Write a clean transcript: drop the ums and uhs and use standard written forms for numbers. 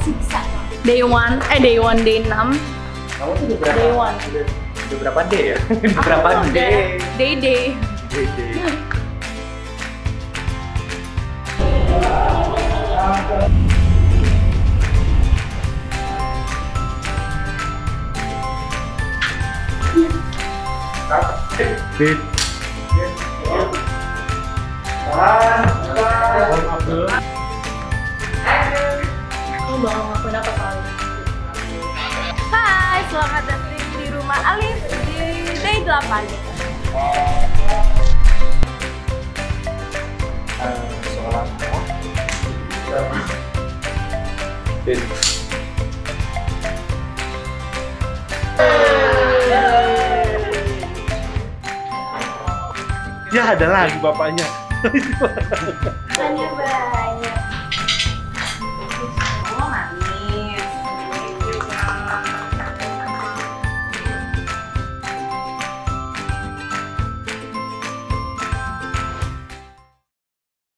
masih bisa. Day 1, day 6. Kamu tuh berapa? Day 1. Udah berapa day ya? Day. Hai, selamat datang di rumah Alif di Day 8. Ya, ada lagi bapaknya.